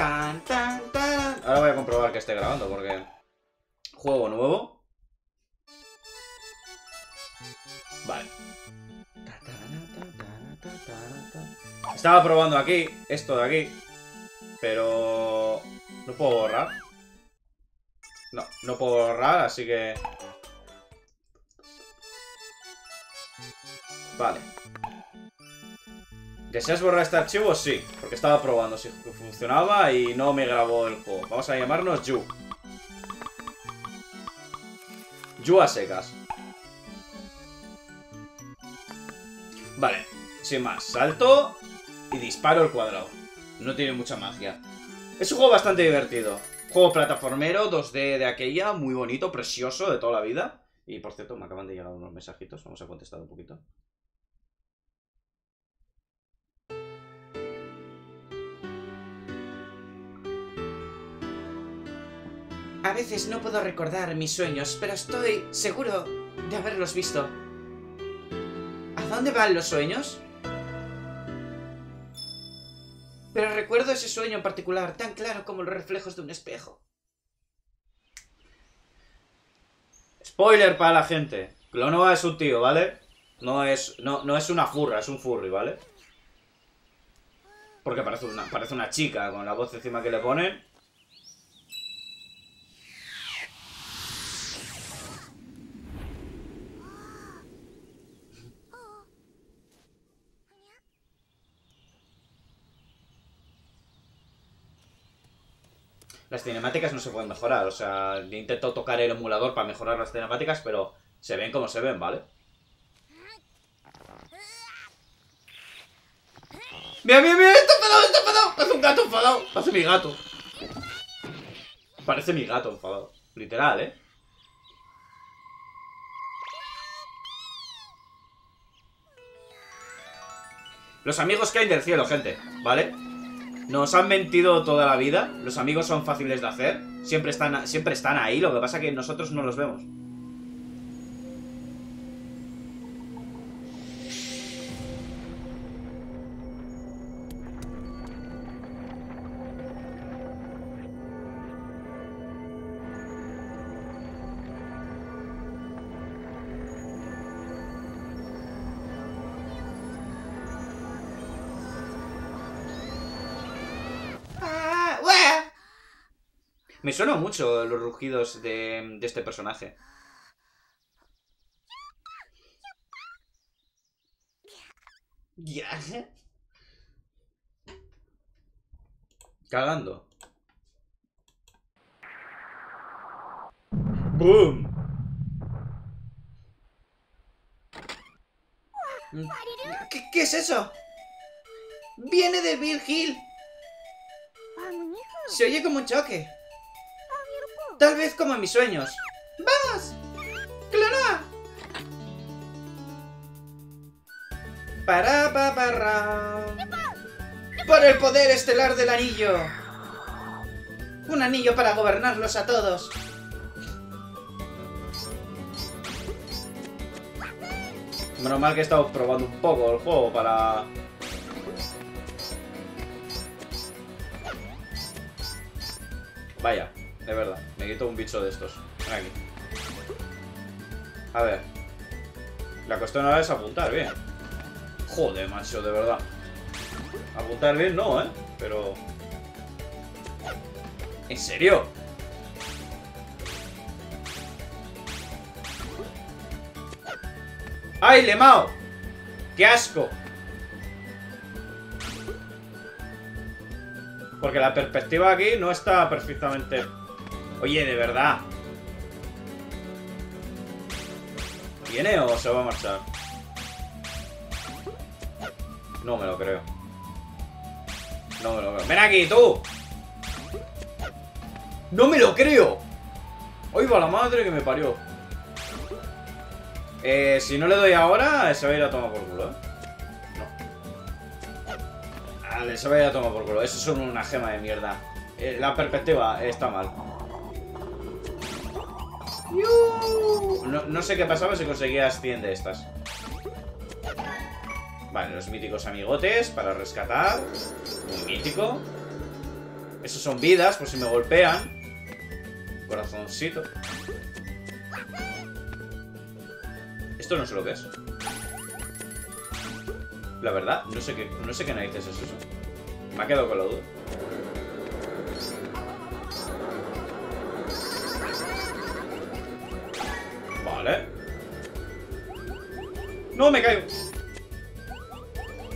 Tan, tan, tan. Ahora voy a comprobar que esté grabando porque... Juego nuevo. Vale. Estaba probando aquí, esto de aquí. Pero... ¿No puedo borrar? No, no puedo borrar, así que... Vale. ¿Deseas borrar este archivo? Sí, porque estaba probando si funcionaba y no me grabó el juego. Vamos a llamarnos Yu. Yu a secas. Vale, sin más. Salto y disparo el cuadrado. No tiene mucha magia. Es un juego bastante divertido. Juego plataformero, 2D de aquella, muy bonito, precioso, de toda la vida. Y por cierto, me acaban de llegar unos mensajitos, vamos a contestar un poquito. A veces no puedo recordar mis sueños, pero estoy seguro de haberlos visto. ¿A dónde van los sueños? Pero recuerdo ese sueño en particular, tan claro como los reflejos de un espejo. Spoiler para la gente. Klonoa es un tío, ¿vale? No es una furra, es un furry, ¿vale? Porque parece una chica con la voz encima que le ponen. Las cinemáticas no se pueden mejorar, o sea, intento tocar el emulador para mejorar las cinemáticas, pero se ven como se ven, ¿vale? ¡Mira, mira, mira! ¡Está enfadado, está enfadado! ¡Parece un gato enfadado! ¡Parece mi gato! Parece mi gato enfadado. Literal, ¿eh? Los amigos que hay del cielo, gente, ¿vale? Nos han mentido toda la vida. Los amigos son fáciles de hacer. Siempre están ahí. Lo que pasa es que nosotros no los vemos. Me suena mucho los rugidos de este personaje. Cagando. ¡Boom! ¿Qué es eso? ¡Viene de Belkir! Se oye como un choque. Tal vez como en mis sueños. ¡Vamos! ¡Klonoa! ¡Para, pa, para! ¡Por el poder estelar del anillo! ¡Un anillo para gobernarlos a todos! Menos mal que he estado probando un poco el juego para... Vaya. De verdad, me quito un bicho de estos. Ven aquí. A ver. La cuestión ahora es apuntar bien. Joder, macho, de verdad. Apuntar bien no, ¿eh? Pero... ¿En serio? ¡Ay, Lemao! ¡Qué asco! Porque la perspectiva aquí no está perfectamente... Oye, de verdad. ¿Viene o se va a marchar? No me lo creo. No me lo creo. ¡Ven aquí, tú! ¡No me lo creo! ¡Ay, va la madre que me parió! Si no le doy ahora, se va a ir a tomar por culo, ¿eh? No. Vale, se va a ir a tomar por culo. Eso es una gema de mierda. La perspectiva está mal. No sé qué pasaba si conseguías 100 de estas. Vale, los míticos amigotes para rescatar. Muy mítico. Eso son vidas, por si me golpean. Corazoncito. Esto no sé lo que es. La verdad, no sé qué narices es eso. Me ha quedado con la duda. Vale. ¡No, me caigo!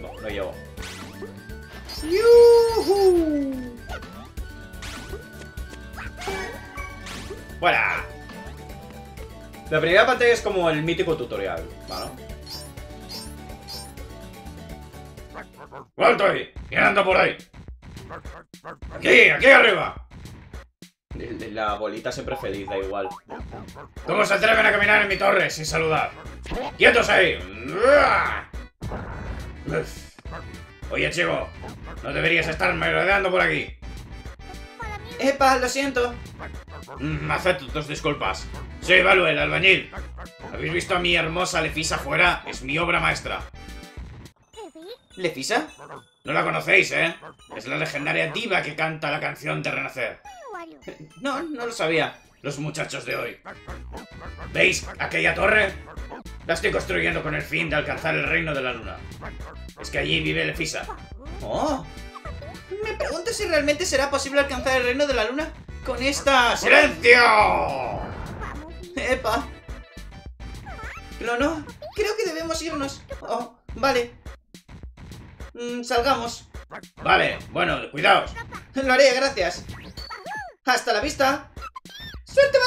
No, no llevo. ¡Yuhu! ¡Fuera! La primera pantalla es como el mítico tutorial, ¿vale? ¡Vuelto ahí! ¿Quién anda por ahí? ¡Aquí! ¡Aquí arriba! La bolita siempre feliz, da igual. ¿Cómo se atreven a caminar en mi torre sin saludar? ¡Quietos ahí! Uf. Oye, chico, no deberías estar merodeando por aquí. ¡Epa! ¡Lo siento! Acepto tus disculpas. Soy Valuel, albañil. ¿Habéis visto a mi hermosa Lephise afuera? Es mi obra maestra. ¿Lephise? No la conocéis, ¿eh? Es la legendaria diva que canta la canción de Renacer. No, no lo sabía. Los muchachos de hoy. ¿Veis aquella torre? La estoy construyendo con el fin de alcanzar el reino de la luna. Es que allí vive Lephise. ¡Oh! Me pregunto si realmente será posible alcanzar el reino de la luna con esta... ¡Silencio! ¡Epa! Klonoa, creo que debemos irnos. Oh, vale. Salgamos. Vale, bueno, cuidaos. Lo haré, gracias. Hasta la vista. ¡Suerte,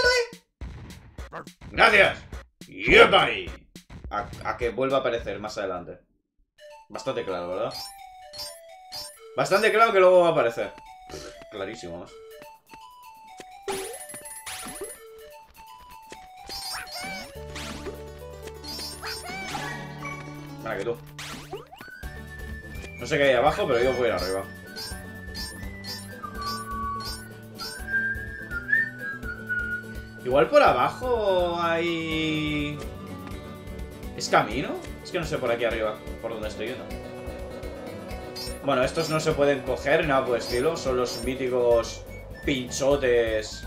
Valuel! Gracias. ¡Yepa! A que vuelva a aparecer más adelante. Bastante claro, ¿verdad? Bastante claro que luego va a aparecer. Clarísimo, ¿no? Para que tú. No sé qué hay abajo, pero yo voy a ir arriba. Igual por abajo hay... ¿Es camino? Es que no sé por aquí arriba, por donde estoy yendo. Bueno, estos no se pueden coger, nada por el estilo. Son los míticos pinchotes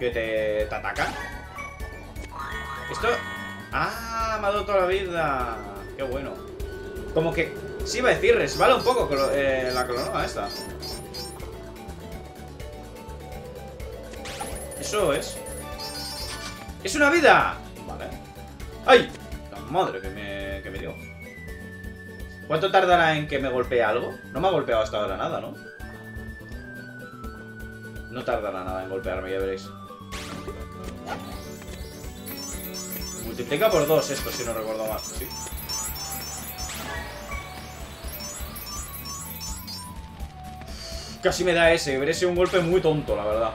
que te atacan. Esto... ¡Ah! Me ha dado toda la vida. ¡Qué bueno! Como que... Sí, iba a decir, resbala un poco la Klonoa esta. Eso es. ¡Es una vida! Vale. ¡Ay! La madre que me dio. ¿Cuánto tardará en que me golpee algo? No me ha golpeado hasta ahora nada, ¿no? No tardará nada en golpearme, ya veréis. Multiplica por 2 esto, si no recuerdo mal. Sí. Casi me da ese, hubiera sido un golpe muy tonto, la verdad.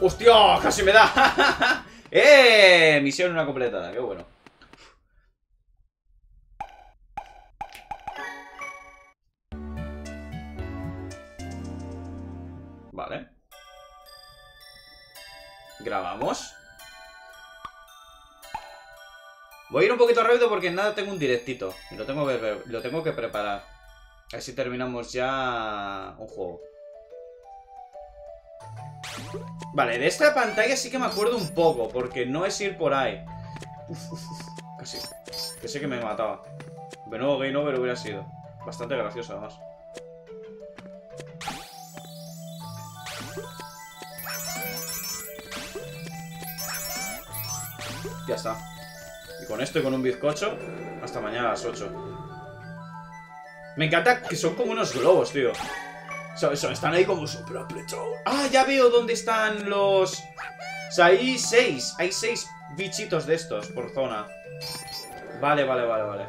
¡Hostia! ¡Casi me da! ¡Eh! Misión una completada, qué bueno. Vale. Grabamos. Voy a ir un poquito rápido porque nada, tengo un directito. Lo tengo que preparar. Así terminamos ya un juego. Vale, de esta pantalla sí que me acuerdo un poco, porque no es ir por ahí. Casi. Que sé que me mataba. De nuevo game over hubiera sido. Bastante gracioso además. Ya está. Y con esto y con un bizcocho, hasta mañana a las 8. Me encanta que son como unos globos, tío. Están ahí como súper apretados. Ah, ya veo dónde están los... O sea, hay seis bichitos de estos por zona. Vale, vale, vale, vale.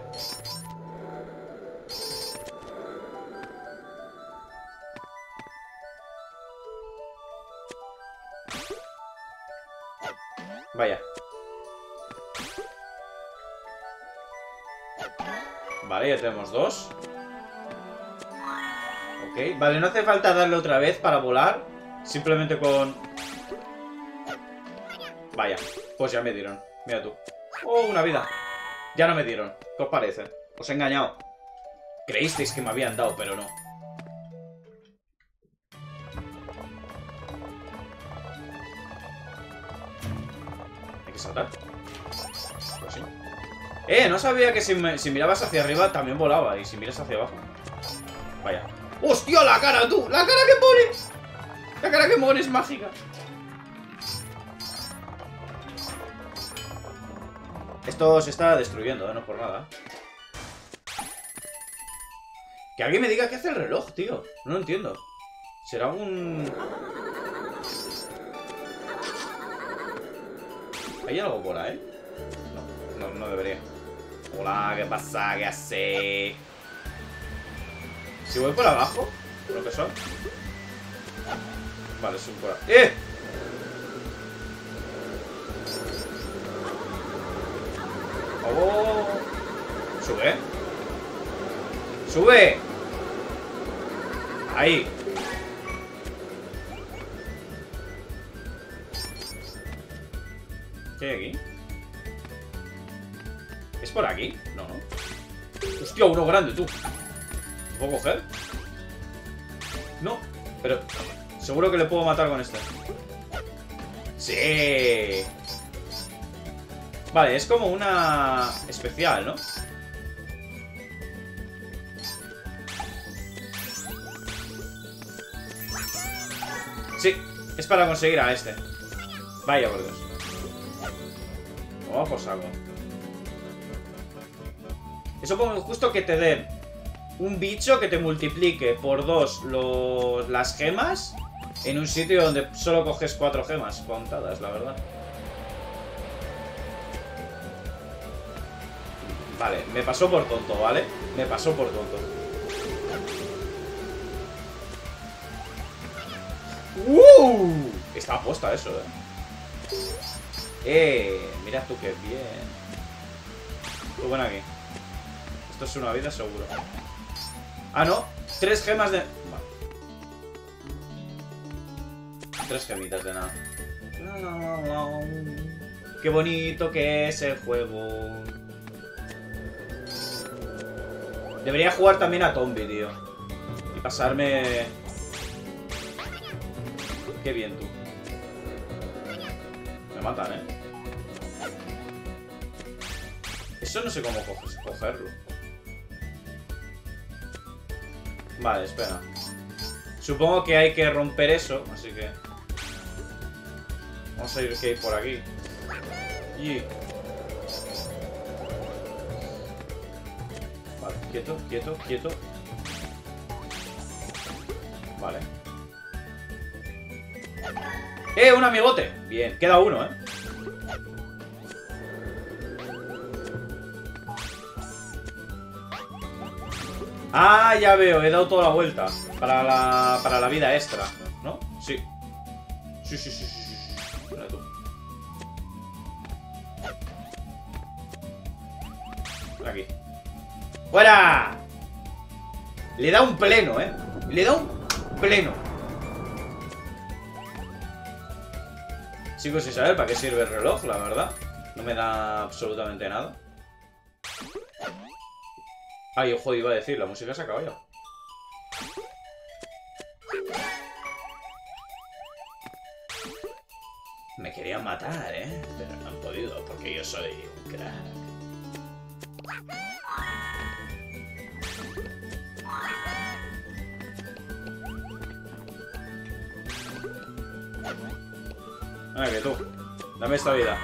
Vaya. Vale, ya tenemos 2. Ok, vale, no hace falta darle otra vez para volar. Simplemente con... Vaya, pues ya me dieron. Mira tú. Oh, una vida. Ya no me dieron. ¿Qué os parece? Os he engañado. Creísteis que me habían dado, pero no. Hay que saltar. Pues sí. No sabía que si mirabas hacia arriba también volaba. Y si miras hacia abajo. Vaya. ¡Hostia, la cara, tú! ¡La cara que pones! La cara que pones es mágica. Esto se está destruyendo, no por nada. Que alguien me diga qué hace el reloj, tío. No lo entiendo. Será un... ¿Hay algo por ahí? No debería. Hola, ¿qué pasa? ¿Qué hace? Si voy por abajo, lo que son. Vale, subo por abajo. ¡Eh! ¡Oh! Sube. ¡Sube! Ahí. ¿Qué hay aquí? ¿Es por aquí? No, no. Hostia, uno grande, tú. ¿Lo puedo coger? No, pero seguro que le puedo matar con esto. ¡Sí! Vale, es como una especial, ¿no? Sí, es para conseguir a este. Vaya, gordos. Vamos por saco. Eso pongo justo que te den un bicho que te multiplique por dos las gemas en un sitio donde solo coges 4 gemas contadas, la verdad. Vale, me pasó por tonto, ¿vale? Me pasó por tonto. Está aposta eso, mira tú qué bien. Tú bueno aquí. Esto es una vida seguro. Ah, no. 3 gemas de... Vale. 3 gemitas de nada. Qué bonito que es el juego. Debería jugar también a Tombi, tío. Y pasarme... Qué bien, tú. Me matan, ¿eh? Eso no sé cómo cogerlo. Vale, espera. Supongo que hay que romper eso, así que... Vamos a ir por aquí. Y... Vale, quieto, quieto, quieto. Vale. Un amigote. Bien, queda uno, ¿eh? Ah, ya veo, he dado toda la vuelta para la vida extra, ¿no? Sí. Sí. Mira tú. Aquí. ¡Fuera! Le da un pleno, ¿eh? Le da un pleno. Sigo sin saber para qué sirve el reloj, la verdad. No me da absolutamente nada. Ay, ojo, iba a decir, la música se acaba ya. Me querían matar, ¿eh? Pero no han podido, porque yo soy un crack. Venga, que tú. Dame esta vida.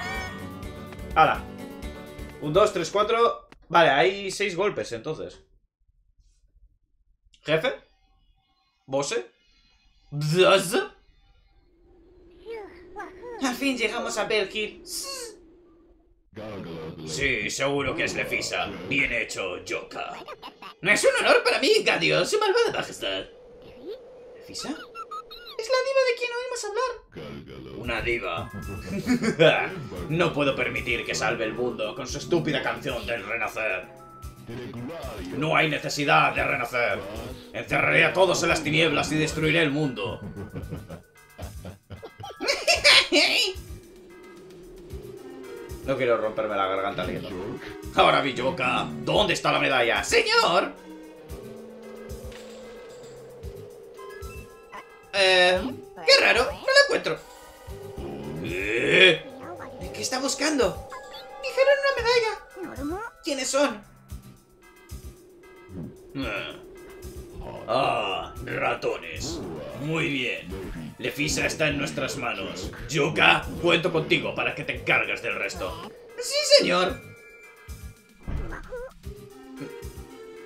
¡Hala! 1, 2, 3, 4. Vale, hay 6 golpes, entonces. ¿Jefe? ¿Bose? ¿Bzz? Al fin llegamos a Belkir. Sí, seguro que es Lephise. Bien hecho, Joka. No es un honor para mí, Gadios, su malvada majestad. ¿Lephise? Es la diva de quien oímos hablar. ¿Una diva? No puedo permitir que salve el mundo con su estúpida canción del renacer. No hay necesidad de renacer. Encerraré a todos en las tinieblas y destruiré el mundo. No quiero romperme la garganta leyendo. Ahora, Bilioca, ¿dónde está la medalla? ¡Señor! Qué raro, no la encuentro. ¿Qué está buscando? Dijeron una medalla. ¿Quiénes son? Ah, ratones. Muy bien. Lephise está en nuestras manos. Yuka, cuento contigo para que te encargues del resto. Sí, señor.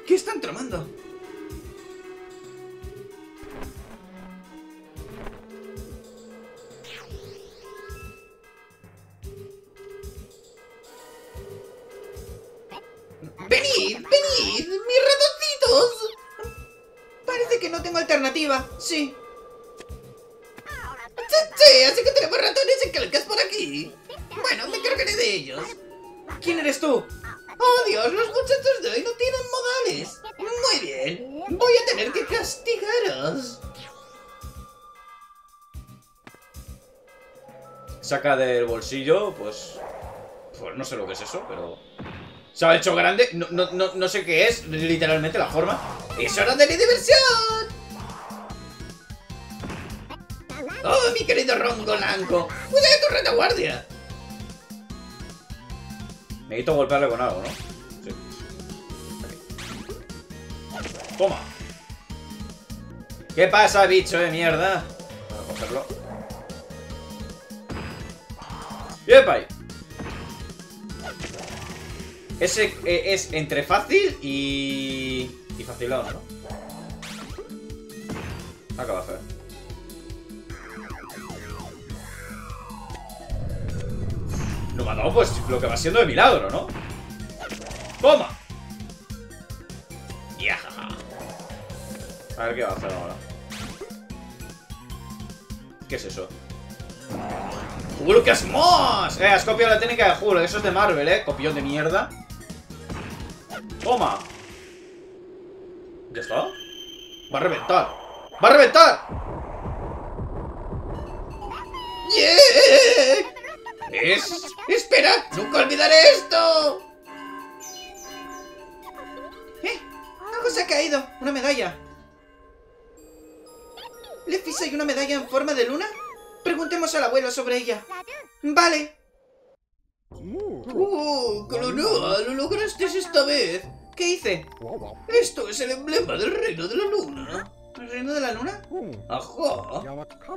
¿Qué están tramando? ¡Venid! ¡Venid! ¡Mis ratoncitos! Parece que no tengo alternativa. Sí. Sí, así que tenemos ratones encalcas por aquí. Bueno, me encargaré de ellos. ¿Quién eres tú? ¡Oh, Dios! Los muchachos de hoy no tienen modales. Muy bien. Voy a tener que castigaros. Saca del bolsillo, pues... Pues no sé lo que es eso, pero... Se ha hecho grande. No sé qué es, literalmente, la forma. ¡Es hora de la diversión! ¡Oh, mi querido Rongo Blanco! ¡Cuida de tu retaguardia! Necesito golpearle con algo, ¿no? Sí. Okay. ¡Toma! ¿Qué pasa, bicho de mierda? Voy a cogerlo. ¡Yepa! Ese es entre fácil y... Y facilado, ¿no? Acaba feo. No me ha dado, pues, lo que va siendo de milagro, ¿no? ¡Toma! ¡Ya! A ver qué va a hacer ahora. ¿Qué es eso? ¡Lucas Moss! Has copiado la técnica de Hulk. Eso es de Marvel, copión de mierda. ¡Toma! ¿Ya está? ¡Va a reventar! ¡Va a reventar! ¡Yeah! ¡Es! ¡Espera! ¡Nunca olvidaré esto! Algo se ha caído. Una medalla. ¿Lephise hay una medalla en forma de luna? Preguntemos al abuelo sobre ella. Vale. ¡Oh, Klonoa! ¡Lo lograste esta vez! ¿Qué hice? Esto es el emblema del reino de la luna. ¿El reino de la luna? ¡Ajá!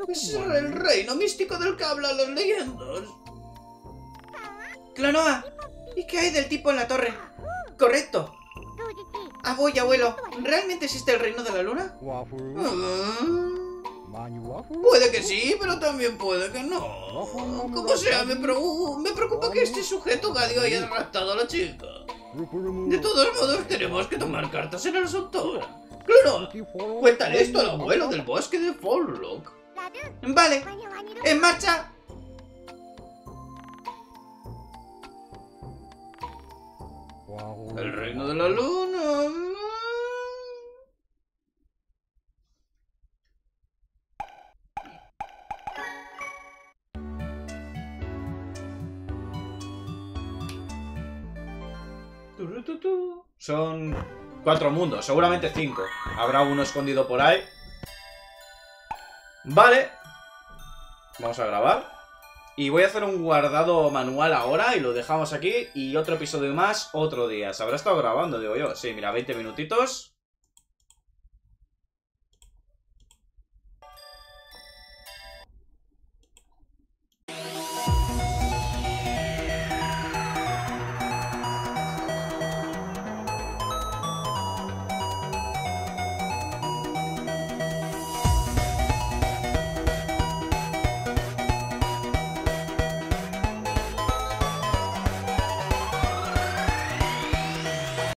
Es el reino místico del que hablan las leyendas. Klonoa, ¿y qué hay del tipo en la torre? Correcto. Ah, voy, abuelo. ¿Realmente existe el reino de la luna? Puede que sí, pero también puede que no. Como sea, me preocupa que este sujeto gadio haya raptado a la chica. De todos modos, tenemos que tomar cartas en el asunto. Klonoa, cuéntale esto al abuelo del bosque de Folllog. Vale, en marcha. El reino de la luna. Son 4 mundos, seguramente 5. Habrá uno escondido por ahí. Vale. Vamos a grabar. Y voy a hacer un guardado manual ahora y lo dejamos aquí. Y otro episodio más, otro día. ¿Se habrá estado grabando, digo yo? Sí, mira, 20 minutitos.